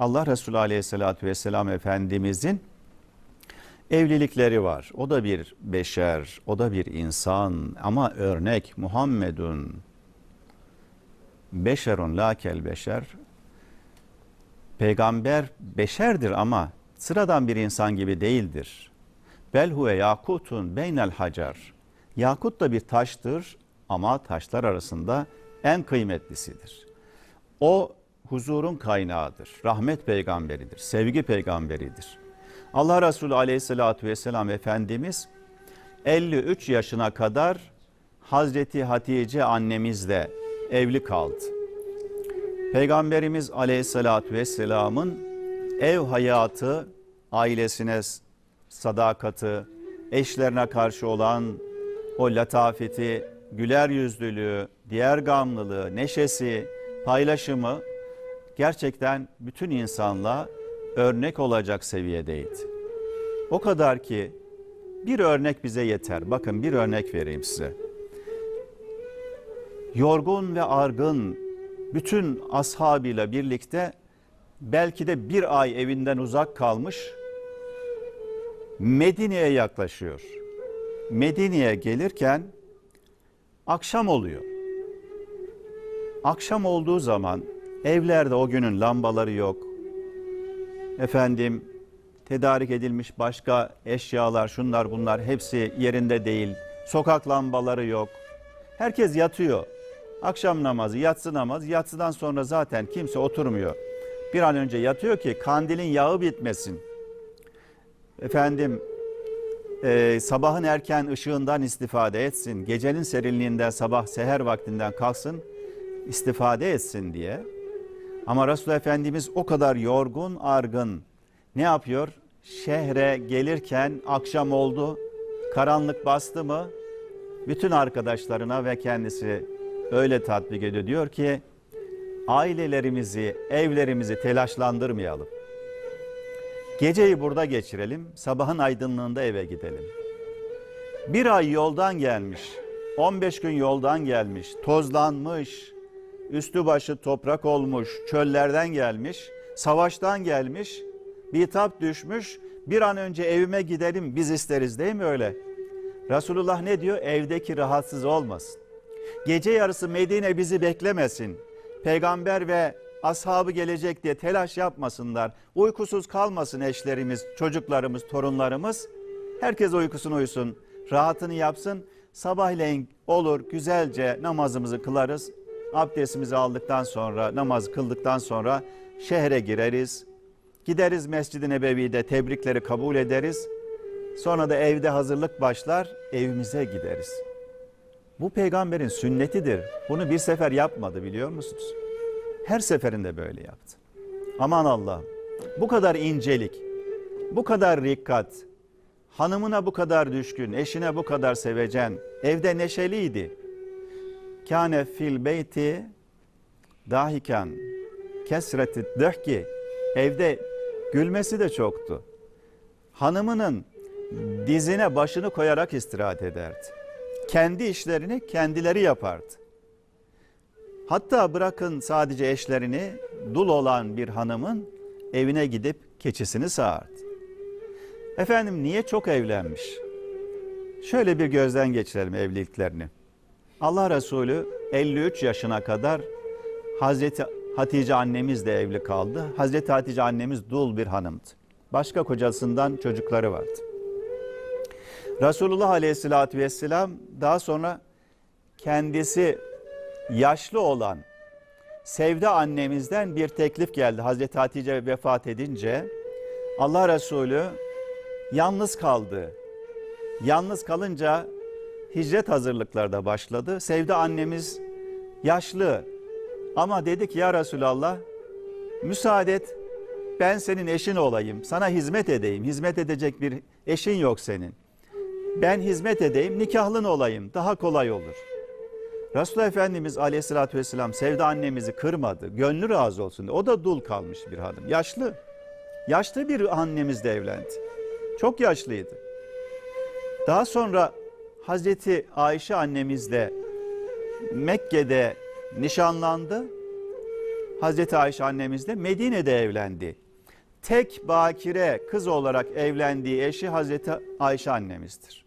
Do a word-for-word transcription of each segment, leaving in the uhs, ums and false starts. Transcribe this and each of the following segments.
Allah Resulü Aleyhisselatü Vesselam Efendimizin evlilikleri var. O da bir beşer, o da bir insan ama örnek. Muhammedun beşerun lakel beşer. Peygamber beşerdir ama sıradan bir insan gibi değildir. Belhuve yakutun beynel hacar. Yakut da bir taştır ama taşlar arasında en kıymetlisidir. O huzurun kaynağıdır, rahmet peygamberidir, sevgi peygamberidir. Allah Resulü Aleyhisselatü Vesselam Efendimiz elli üç yaşına kadar Hazreti Hatice annemizle evli kaldı. Peygamberimiz Aleyhisselatü Vesselam'ın ev hayatı, ailesine sadakati, eşlerine karşı olan o latafeti, güler yüzlülüğü, diğer gamlılığı, neşesi, paylaşımı gerçekten bütün insanla örnek olacak seviyedeydi. O kadar ki bir örnek bize yeter. Bakın bir örnek vereyim size. Yorgun ve argın bütün ashabıyla birlikte belki de bir ay evinden uzak kalmış Medine'ye yaklaşıyor. Medine'ye gelirken akşam oluyor. Akşam olduğu zaman evlerde o günün lambaları yok. Efendim tedarik edilmiş başka eşyalar, şunlar bunlar hepsi yerinde değil. Sokak lambaları yok. Herkes yatıyor. Akşam namazı, yatsı namazı, yatsıdan sonra zaten kimse oturmuyor. Bir an önce yatıyor ki kandilin yağı bitmesin. Efendim e, sabahın erken ışığından istifade etsin. Gecenin serinliğinden, sabah seher vaktinden kalksın, istifade etsin diye. Ama Resulullah Efendimiz o kadar yorgun, argın. Ne yapıyor? Şehre gelirken akşam oldu, karanlık bastı mı? Bütün arkadaşlarına ve kendisi öyle tatbik ediyor. Diyor ki, ailelerimizi, evlerimizi telaşlandırmayalım. Geceyi burada geçirelim, sabahın aydınlığında eve gidelim. Bir ay yoldan gelmiş, on beş gün yoldan gelmiş, tozlanmış, üstü başı toprak olmuş, çöllerden gelmiş, savaştan gelmiş, bir bitap düşmüş, bir an önce evime gidelim biz isteriz değil mi öyle? Resulullah ne diyor? Evdeki rahatsız olmasın. Gece yarısı Medine bizi beklemesin. Peygamber ve ashabı gelecek diye telaş yapmasınlar. Uykusuz kalmasın eşlerimiz, çocuklarımız, torunlarımız. Herkes uykusunu uyusun, rahatını yapsın. Sabahleyin olur güzelce namazımızı kılarız. Abdestimizi aldıktan sonra, namaz kıldıktan sonra şehre gireriz. Gideriz Mescid-i Nebevi'de tebrikleri kabul ederiz. Sonra da evde hazırlık başlar, evimize gideriz. Bu peygamberin sünnetidir. Bunu bir sefer yapmadı biliyor musunuz? Her seferinde böyle yaptı. Aman Allah'ım, bu kadar incelik, bu kadar dikkat, hanımına bu kadar düşkün, eşine bu kadar sevecen, evde neşeliydi. Kâne fil beyti dahiken kesreti dehki, evde gülmesi de çoktu. Hanımının dizine başını koyarak istirahat ederdi. Kendi işlerini kendileri yapardı. Hatta bırakın sadece eşlerini, dul olan bir hanımın evine gidip keçisini sağardı. Efendim niye çok evlenmiş? Şöyle bir gözden geçirelim evliliklerini. Allah Resulü elli üç yaşına kadar Hazreti Hatice annemizle evli kaldı. Hazreti Hatice annemiz dul bir hanımdı. Başka kocasından çocukları vardı. Resulullah Aleyhisselatü Vesselam daha sonra kendisi yaşlı olan Sevde annemizden bir teklif geldi. Hazreti Hatice vefat edince Allah Resulü yalnız kaldı. Yalnız kalınca hicret hazırlıkları da başladı. Sevde annemiz yaşlı ama dedi ki ya Resulallah müsaade et ben senin eşin olayım. Sana hizmet edeyim. Hizmet edecek bir eşin yok senin. Ben hizmet edeyim, nikahlın olayım. Daha kolay olur. Resulullah Efendimiz Aleyhisselatü Vesselam Sevde annemizi kırmadı. Gönlü razı olsun. O da dul kalmış bir hanım. Yaşlı. Yaşlı bir annemizle evlendi. Çok yaşlıydı. Daha sonra Hazreti Ayşe annemizle Mekke'de nişanlandı. Hazreti Ayşe annemiz de Medine'de evlendi. Tek bakire kız olarak evlendiği eşi Hazreti Ayşe annemizdir.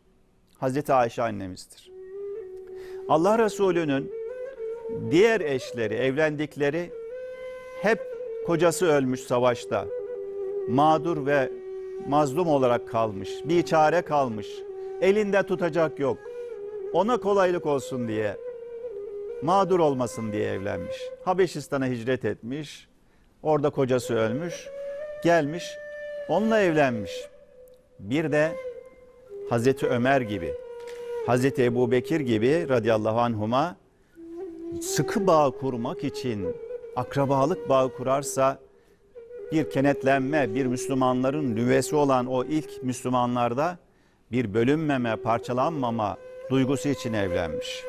Hazreti Ayşe annemizdir. Allah Resulü'nün diğer eşleri, evlendikleri hep kocası ölmüş savaşta. Mağdur ve mazlum olarak kalmış, biçare kalmış, elinde tutacak yok. Ona kolaylık olsun diye, mağdur olmasın diye evlenmiş. Habeşistan'a hicret etmiş, orada kocası ölmüş, gelmiş, onunla evlenmiş. Bir de Hazreti Ömer gibi, Hazreti Ebu Bekir gibi radıyallahu anhuma sıkı bağ kurmak için akrabalık bağı kurarsa, bir kenetlenme, bir Müslümanların nüvesi olan o ilk Müslümanlarda bir bölünmeme, parçalanmama duygusu için evlenmiş.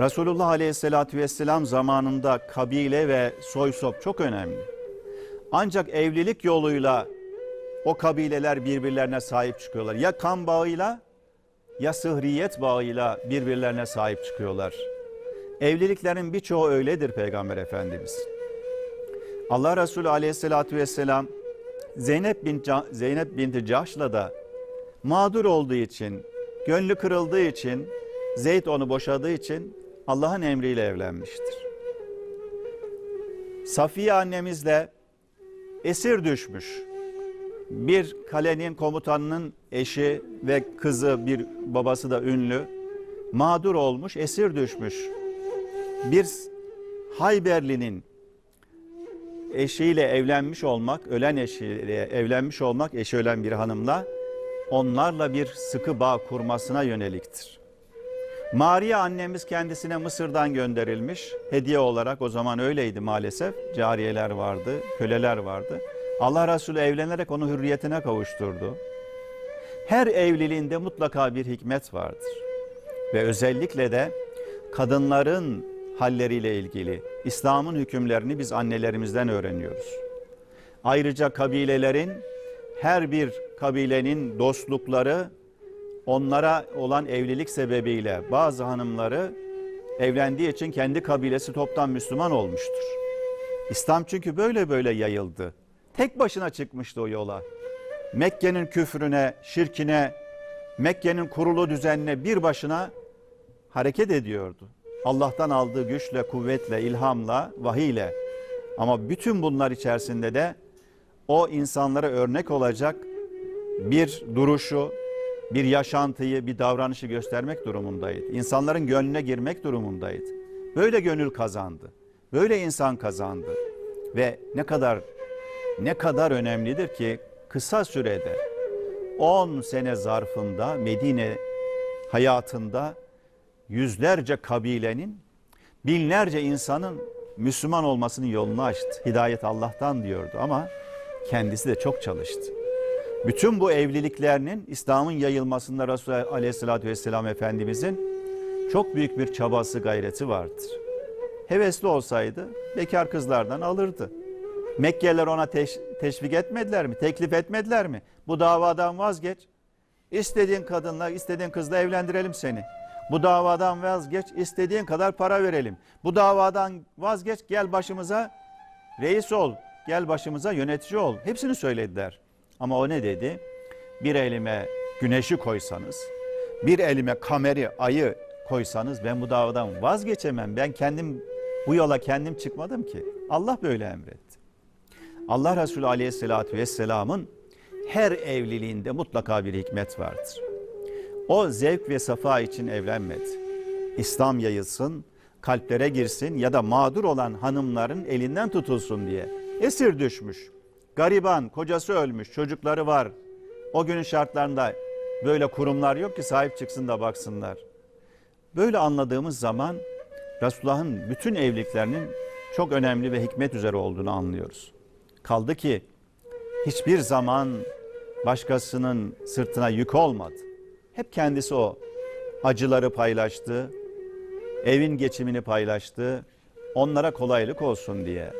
Resulullah Aleyhisselatü Vesselam zamanında kabile ve soysop çok önemli. Ancak evlilik yoluyla o kabileler birbirlerine sahip çıkıyorlar. Ya kan bağıyla ya sıhriyet bağıyla birbirlerine sahip çıkıyorlar. Evliliklerin birçoğu öyledir Peygamber Efendimiz. Allah Resulü Aleyhisselatü Vesselam Zeynep binti, Zeynep binti Cahş'la da mağdur olduğu için, gönlü kırıldığı için, Zeyd onu boşadığı için Allah'ın emriyle evlenmiştir. Safiye annemizle esir düşmüş bir kalenin komutanının eşi ve kızı, bir babası da ünlü, mağdur olmuş, esir düşmüş bir Hayberli'nin eşiyle evlenmiş olmak, ölen eşiyle evlenmiş olmak, eşi ölen bir hanımla, onlarla bir sıkı bağ kurmasına yöneliktir. Mâriye annemiz kendisine Mısır'dan gönderilmiş. Hediye olarak, o zaman öyleydi maalesef. Cariyeler vardı, köleler vardı. Allah Resulü evlenerek onu hürriyetine kavuşturdu. Her evliliğinde mutlaka bir hikmet vardır. Ve özellikle de kadınların halleriyle ilgili İslam'ın hükümlerini biz annelerimizden öğreniyoruz. Ayrıca kabilelerin, her bir kabilenin dostlukları, onlara olan evlilik sebebiyle bazı hanımları evlendiği için kendi kabilesi toptan Müslüman olmuştur. İslam çünkü böyle böyle yayıldı. Tek başına çıkmıştı o yola. Mekke'nin küfrüne, şirkine, Mekke'nin kurulu düzenine bir başına hareket ediyordu. Allah'tan aldığı güçle, kuvvetle, ilhamla, vahiyle. Ama bütün bunlar içerisinde de o insanlara örnek olacak bir duruşu, bir yaşantıyı, bir davranışı göstermek durumundaydı. İnsanların gönlüne girmek durumundaydı. Böyle gönül kazandı. Böyle insan kazandı. Ve ne kadar ne kadar önemlidir ki kısa sürede, on sene zarfında Medine hayatında yüzlerce kabilenin, binlerce insanın Müslüman olmasının yolunu açtı. Hidayet Allah'tan diyordu ama kendisi de çok çalıştı. Bütün bu evliliklerinin İslam'ın yayılmasında Resulullah Aleyhisselatü Vesselam Efendimizin çok büyük bir çabası, gayreti vardır. Hevesli olsaydı bekar kızlardan alırdı. Mekkeliler ona teş teşvik etmediler mi? Teklif etmediler mi? Bu davadan vazgeç. İstediğin kadınla, istediğin kızla evlendirelim seni. Bu davadan vazgeç, istediğin kadar para verelim. Bu davadan vazgeç, gel başımıza reis ol, gel başımıza yönetici ol. Hepsini söylediler. Ama o ne dedi? Bir elime güneşi koysanız, bir elime kameri, ayı koysanız ben bu davadan vazgeçemem. Ben kendim bu yola kendim çıkmadım ki. Allah böyle emretti. Allah Resulü Aleyhisselatü Vesselam'ın her evliliğinde mutlaka bir hikmet vardır. O zevk ve safa için evlenmedi. İslam yayılsın, kalplere girsin ya da mağdur olan hanımların elinden tutulsun diye. Esir düşmüş, gariban, kocası ölmüş, çocukları var. O günün şartlarında böyle kurumlar yok ki sahip çıksın da baksınlar. Böyle anladığımız zaman Resulullah'ın bütün evliliklerinin çok önemli ve hikmet üzere olduğunu anlıyoruz. Kaldı ki hiçbir zaman başkasının sırtına yük olmadı. Hep kendisi o acıları paylaştı, evin geçimini paylaştı, onlara kolaylık olsun diye.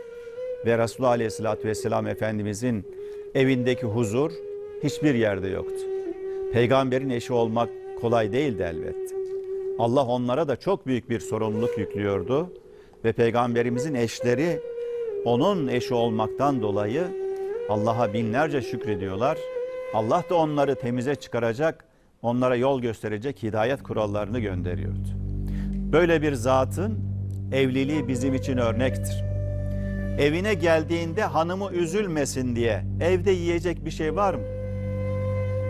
Ve Resulullah Aleyhisselatü Vesselam Efendimizin evindeki huzur hiçbir yerde yoktu. Peygamberin eşi olmak kolay değildi elbette. Allah onlara da çok büyük bir sorumluluk yüklüyordu ve Peygamberimizin eşleri onun eşi olmaktan dolayı Allah'a binlerce şükrediyorlar. Allah da onları temize çıkaracak, onlara yol gösterecek hidayet kurallarını gönderiyordu. Böyle bir zatın evliliği bizim için örnektir. Evine geldiğinde hanımı üzülmesin diye evde yiyecek bir şey var mı?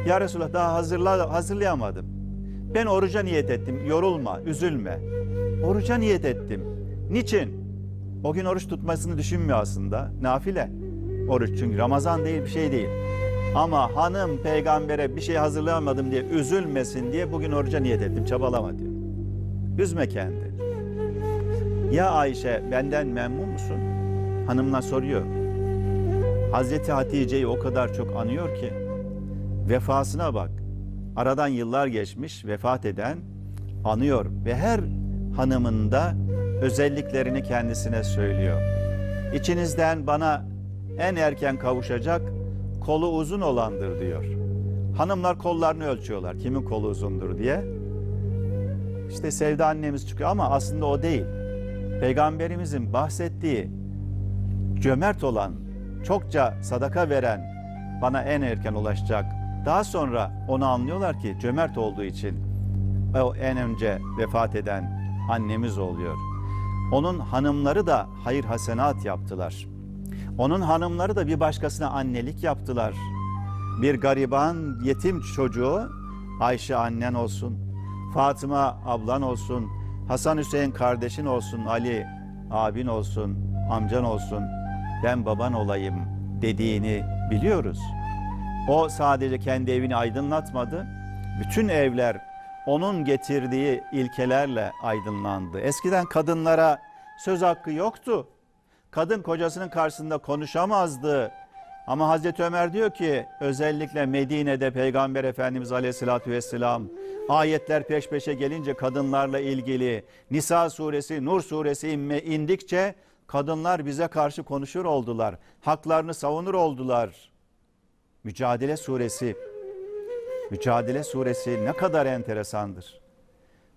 Ya Resulullah, daha hazırla, hazırlayamadım. Ben oruca niyet ettim. Yorulma, üzülme. Oruca niyet ettim. Niçin? O gün oruç tutmasını düşünmüyor aslında. Nafile oruç, çünkü Ramazan değil, bir şey değil. Ama hanım peygambere bir şey hazırlayamadım diye üzülmesin diye bugün oruca niyet ettim. Çabalama diyor. Üzme kendini. Ya Ayşe, benden memnun musun? Hanımla soruyor. Hazreti Hatice'yi o kadar çok anıyor ki, vefasına bak. Aradan yıllar geçmiş, vefat eden anıyor ve her hanımında özelliklerini kendisine söylüyor. İçinizden bana en erken kavuşacak kolu uzun olandır diyor. Hanımlar kollarını ölçüyorlar, kimin kolu uzundur diye. İşte Sevda annemiz çıkıyor ama aslında o değil. Peygamberimizin bahsettiği cömert olan, çokça sadaka veren bana en erken ulaşacak. Daha sonra onu anlıyorlar ki cömert olduğu için o en önce vefat eden annemiz oluyor. Onun hanımları da hayır hasenat yaptılar. Onun hanımları da bir başkasına annelik yaptılar. Bir gariban yetim çocuğu, Ayşe annen olsun, Fatıma ablan olsun, Hasan Hüseyin kardeşin olsun, Ali abin olsun, amcan olsun, ben baban olayım dediğini biliyoruz. O sadece kendi evini aydınlatmadı. Bütün evler onun getirdiği ilkelerle aydınlandı. Eskiden kadınlara söz hakkı yoktu. Kadın kocasının karşısında konuşamazdı. Ama Hazreti Ömer diyor ki özellikle Medine'de Peygamber Efendimiz Aleyhisselatü Vesselam ayetler peş peşe gelince kadınlarla ilgili Nisa suresi, Nur suresi indikçe kadınlar bize karşı konuşur oldular. Haklarını savunur oldular. Mücadele suresi. Mücadele suresi ne kadar enteresandır.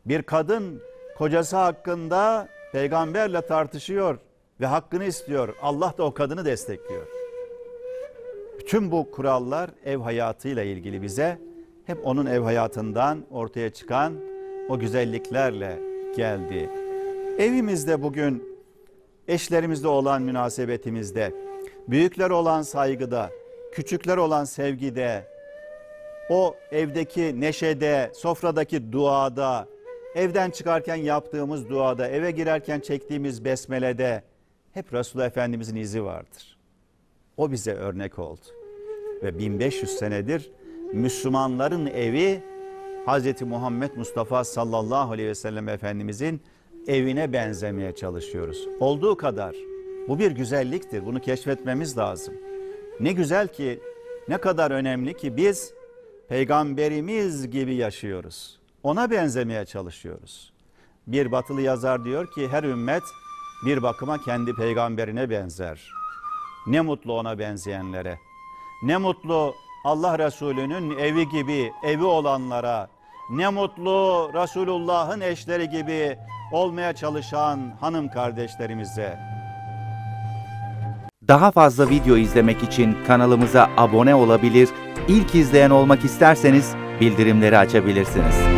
Bir kadın kocası hakkında peygamberle tartışıyor ve hakkını istiyor. Allah da o kadını destekliyor. Bütün bu kurallar ev hayatıyla ilgili bize hep onun ev hayatından ortaya çıkan o güzelliklerle geldi. Evimizde bugün eşlerimizle olan münasebetimizde, büyükler olan saygıda, küçükler olan sevgide, o evdeki neşede, sofradaki duada, evden çıkarken yaptığımız duada, eve girerken çektiğimiz besmelede hep Resulullah Efendimizin izi vardır. O bize örnek oldu. Ve bin beş yüz senedir Müslümanların evi Hazreti Muhammed Mustafa sallallahu aleyhi ve sellem Efendimizin evine benzemeye çalışıyoruz. Olduğu kadar. Bu bir güzelliktir. Bunu keşfetmemiz lazım. Ne güzel ki, ne kadar önemli ki biz Peygamberimiz gibi yaşıyoruz. Ona benzemeye çalışıyoruz. Bir batılı yazar diyor ki her ümmet bir bakıma kendi peygamberine benzer. Ne mutlu ona benzeyenlere. Ne mutlu Allah Resulü'nün evi gibi evi olanlara. Ne mutlu Resulullah'ın eşleri gibi olmaya çalışan hanım kardeşlerimize. Daha fazla video izlemek için kanalımıza abone olabilir, İlk izleyen olmak isterseniz bildirimleri açabilirsiniz.